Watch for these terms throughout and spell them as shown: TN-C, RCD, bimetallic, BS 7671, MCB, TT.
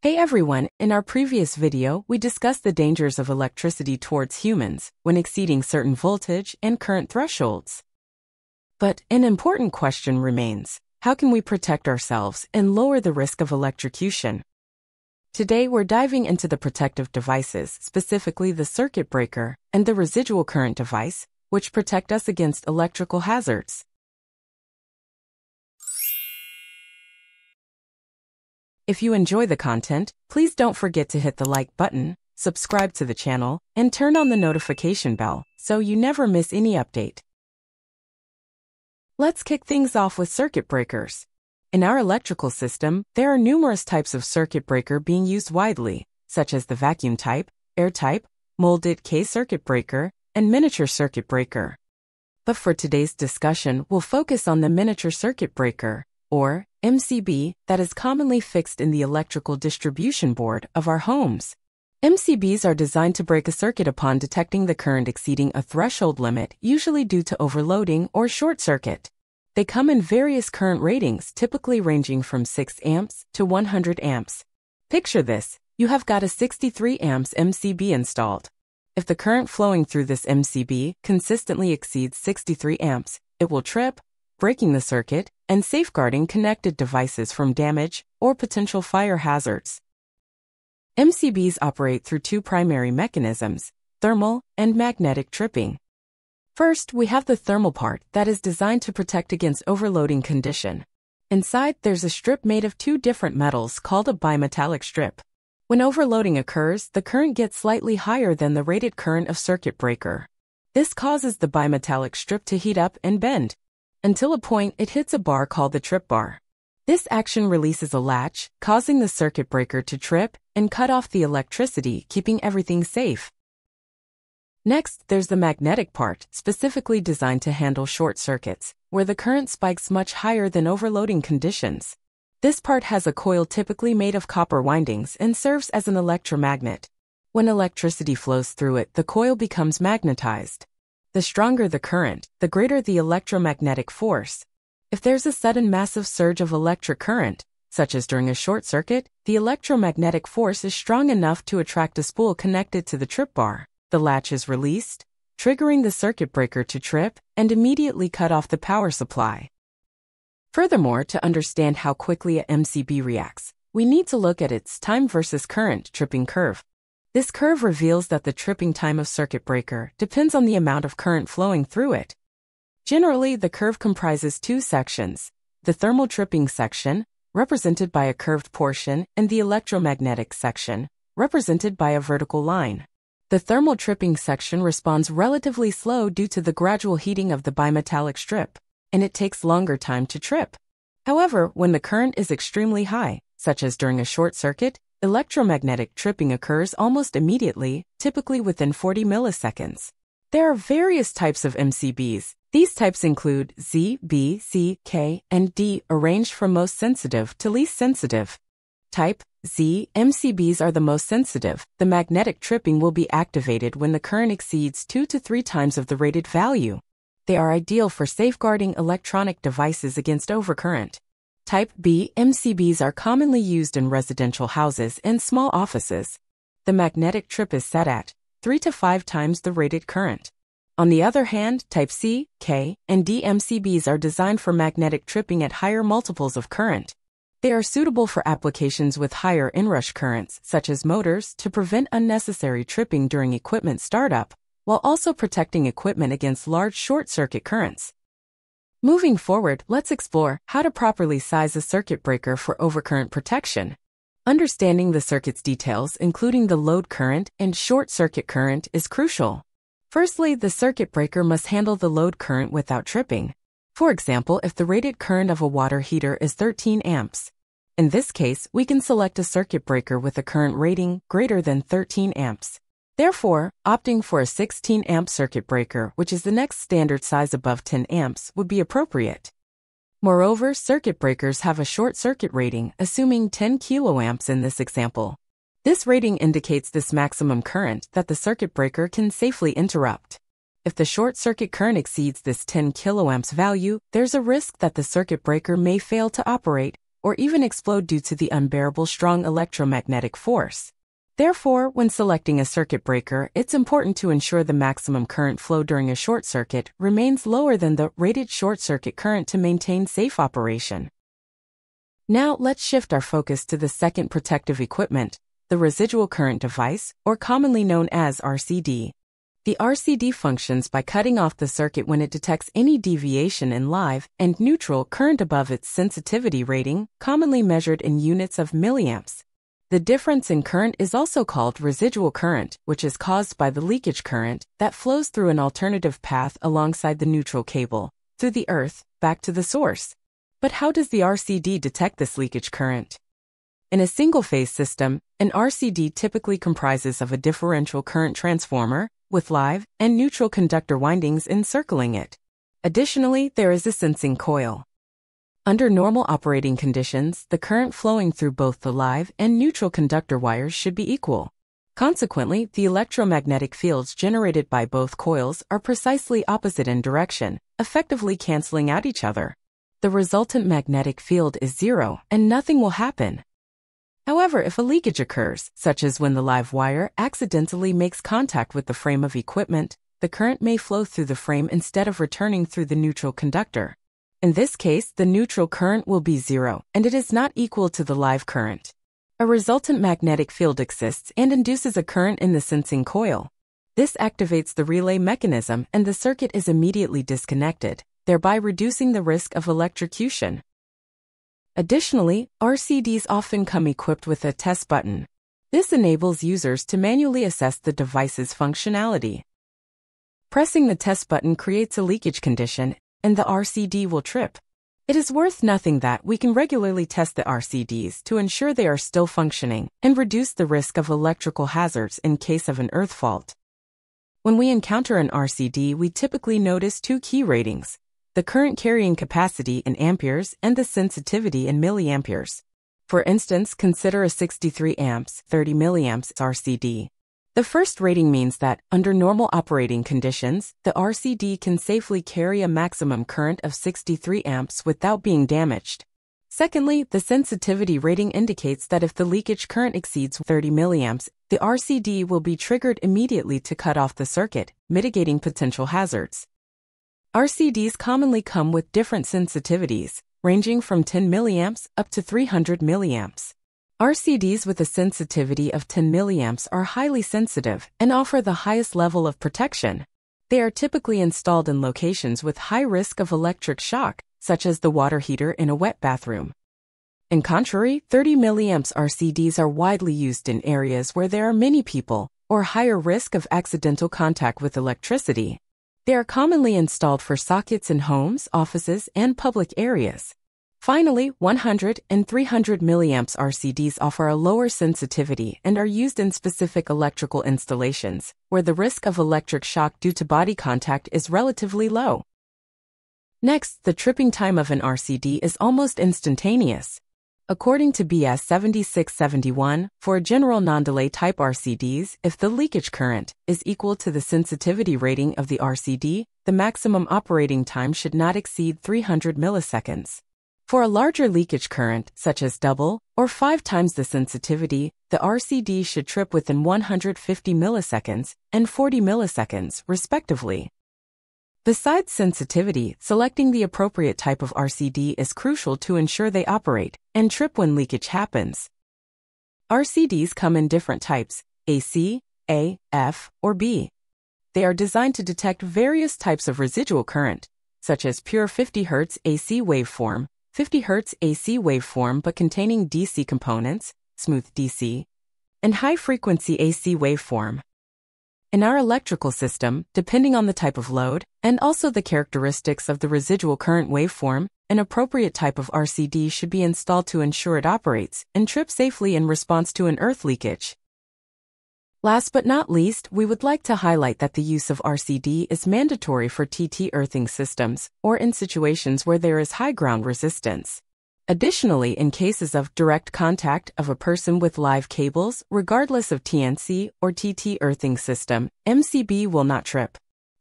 Hey everyone, in our previous video, we discussed the dangers of electricity towards humans when exceeding certain voltage and current thresholds. But an important question remains, how can we protect ourselves and lower the risk of electrocution? Today we're diving into the protective devices, specifically the circuit breaker and the residual current device, which protect us against electrical hazards. If you enjoy the content, please don't forget to hit the like button, subscribe to the channel, and turn on the notification bell so you never miss any update. Let's kick things off with circuit breakers. In our electrical system, there are numerous types of circuit breaker being used widely, such as the vacuum type, air type, molded K circuit breaker, and miniature circuit breaker. But for today's discussion, we'll focus on the miniature circuit breaker, or MCB, that is commonly fixed in the electrical distribution board of our homes. MCBs are designed to break a circuit upon detecting the current exceeding a threshold limit, usually due to overloading or short circuit. They come in various current ratings, typically ranging from 6 amps to 100 amps. Picture this, you have got a 63 amps MCB installed. If the current flowing through this MCB consistently exceeds 63 amps, it will trip, breaking the circuit, and safeguarding connected devices from damage or potential fire hazards. MCBs operate through two primary mechanisms, thermal and magnetic tripping. First, we have the thermal part that is designed to protect against overloading condition. Inside, there's a strip made of two different metals called a bimetallic strip. When overloading occurs, the current gets slightly higher than the rated current of circuit breaker. This causes the bimetallic strip to heat up and bend, until a point it hits a bar called the trip bar. This action releases a latch, causing the circuit breaker to trip and cut off the electricity, keeping everything safe. Next, there's the magnetic part, specifically designed to handle short circuits, where the current spikes much higher than overloading conditions. This part has a coil typically made of copper windings and serves as an electromagnet. When electricity flows through it, the coil becomes magnetized. The stronger the current, the greater the electromagnetic force. If there's a sudden massive surge of electric current, such as during a short circuit, the electromagnetic force is strong enough to attract a spool connected to the trip bar. The latch is released, triggering the circuit breaker to trip and immediately cut off the power supply. Furthermore, to understand how quickly a MCB reacts, we need to look at its time versus current tripping curve. This curve reveals that the tripping time of circuit breaker depends on the amount of current flowing through it. Generally, the curve comprises two sections, the thermal tripping section, represented by a curved portion, and the electromagnetic section, represented by a vertical line. The thermal tripping section responds relatively slow due to the gradual heating of the bimetallic strip, and it takes longer time to trip. However, when the current is extremely high, such as during a short circuit, electromagnetic tripping occurs almost immediately, typically within 40 milliseconds. There are various types of MCBs. These types include Z, B, C, K, and D, arranged from most sensitive to least sensitive. Type Z MCBs are the most sensitive. The magnetic tripping will be activated when the current exceeds 2 to 3 times of the rated value. They are ideal for safeguarding electronic devices against overcurrent. Type B MCBs are commonly used in residential houses and small offices. The magnetic trip is set at 3 to 5 times the rated current. On the other hand, Type C, K, and D MCBs are designed for magnetic tripping at higher multiples of current. They are suitable for applications with higher inrush currents, such as motors, to prevent unnecessary tripping during equipment startup, while also protecting equipment against large short-circuit currents. Moving forward, let's explore how to properly size a circuit breaker for overcurrent protection. Understanding the circuit's details, including the load current and short circuit current, is crucial. Firstly, the circuit breaker must handle the load current without tripping. For example, if the rated current of a water heater is 13 amps, in this case, we can select a circuit breaker with a current rating greater than 13 amps. Therefore, opting for a 16-amp circuit breaker, which is the next standard size above 10 amps, would be appropriate. Moreover, circuit breakers have a short circuit rating, assuming 10 kiloamps in this example. This rating indicates this maximum current that the circuit breaker can safely interrupt. If the short circuit current exceeds this 10 kiloamps value, there's a risk that the circuit breaker may fail to operate, or even explode due to the unbearable strong electromagnetic force. Therefore, when selecting a circuit breaker, it's important to ensure the maximum current flow during a short circuit remains lower than the rated short circuit current to maintain safe operation. Now let's shift our focus to the second protective equipment, the residual current device, or commonly known as RCD. The RCD functions by cutting off the circuit when it detects any deviation in live and neutral current above its sensitivity rating, commonly measured in units of milliamps. The difference in current is also called residual current, which is caused by the leakage current that flows through an alternative path alongside the neutral cable, through the earth, back to the source. But how does the RCD detect this leakage current? In a single-phase system, an RCD typically comprises of a differential current transformer, with live and neutral conductor windings encircling it. Additionally, there is a sensing coil. Under normal operating conditions, the current flowing through both the live and neutral conductor wires should be equal. Consequently, the electromagnetic fields generated by both coils are precisely opposite in direction, effectively canceling out each other. The resultant magnetic field is zero, and nothing will happen. However, if a leakage occurs, such as when the live wire accidentally makes contact with the frame of equipment, the current may flow through the frame instead of returning through the neutral conductor. In this case, the neutral current will be zero, and it is not equal to the live current. A resultant magnetic field exists and induces a current in the sensing coil. This activates the relay mechanism, and the circuit is immediately disconnected, thereby reducing the risk of electrocution. Additionally, RCDs often come equipped with a test button. This enables users to manually assess the device's functionality. Pressing the test button creates a leakage condition, and the RCD will trip. It is worth noting that we can regularly test the RCDs to ensure they are still functioning and reduce the risk of electrical hazards in case of an earth fault. When we encounter an RCD, we typically notice two key ratings: the current carrying capacity in amperes and the sensitivity in milliamperes. For instance, consider a 63 amps, 30 milliamps RCD. The first rating means that, under normal operating conditions, the RCD can safely carry a maximum current of 63 amps without being damaged. Secondly, the sensitivity rating indicates that if the leakage current exceeds 30 milliamps, the RCD will be triggered immediately to cut off the circuit, mitigating potential hazards. RCDs commonly come with different sensitivities, ranging from 10 milliamps up to 300 milliamps. RCDs with a sensitivity of 10 milliamps are highly sensitive and offer the highest level of protection. They are typically installed in locations with high risk of electric shock, such as the water heater in a wet bathroom. In contrary, 30 milliamps RCDs are widely used in areas where there are many people or higher risk of accidental contact with electricity. They are commonly installed for sockets in homes, offices, and public areas. Finally, 100 and 300 milliamps RCDs offer a lower sensitivity and are used in specific electrical installations, where the risk of electric shock due to body contact is relatively low. Next, the tripping time of an RCD is almost instantaneous. According to BS 7671, for general non-delay type RCDs, if the leakage current is equal to the sensitivity rating of the RCD, the maximum operating time should not exceed 300 milliseconds. For a larger leakage current, such as double or 5 times the sensitivity, the RCD should trip within 150 milliseconds and 40 milliseconds, respectively. Besides sensitivity, selecting the appropriate type of RCD is crucial to ensure they operate and trip when leakage happens. RCDs come in different types: AC, A, F, or B. They are designed to detect various types of residual current, such as pure 50 Hz AC waveform, 50 Hz AC waveform but containing DC components, smooth DC, and high-frequency AC waveform. In our electrical system, depending on the type of load, and also the characteristics of the residual current waveform, an appropriate type of RCD should be installed to ensure it operates and trips safely in response to an earth leakage. Last but not least, we would like to highlight that the use of RCD is mandatory for TT earthing systems, or in situations where there is high ground resistance. Additionally, in cases of direct contact of a person with live cables, regardless of TN-C or TT earthing system, MCB will not trip.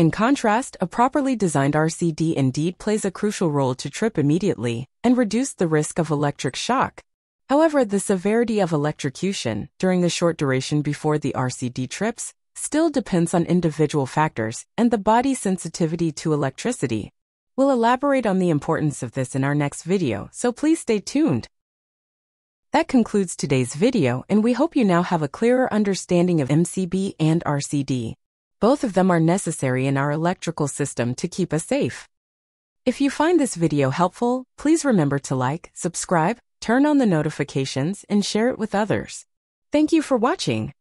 In contrast, a properly designed RCD indeed plays a crucial role to trip immediately and reduce the risk of electric shock. However, the severity of electrocution during the short duration before the RCD trips still depends on individual factors and the body's sensitivity to electricity. We'll elaborate on the importance of this in our next video, so please stay tuned. That concludes today's video, and we hope you now have a clearer understanding of MCB and RCD. Both of them are necessary in our electrical system to keep us safe. If you find this video helpful, please remember to like, subscribe, turn on the notifications, and share it with others. Thank you for watching.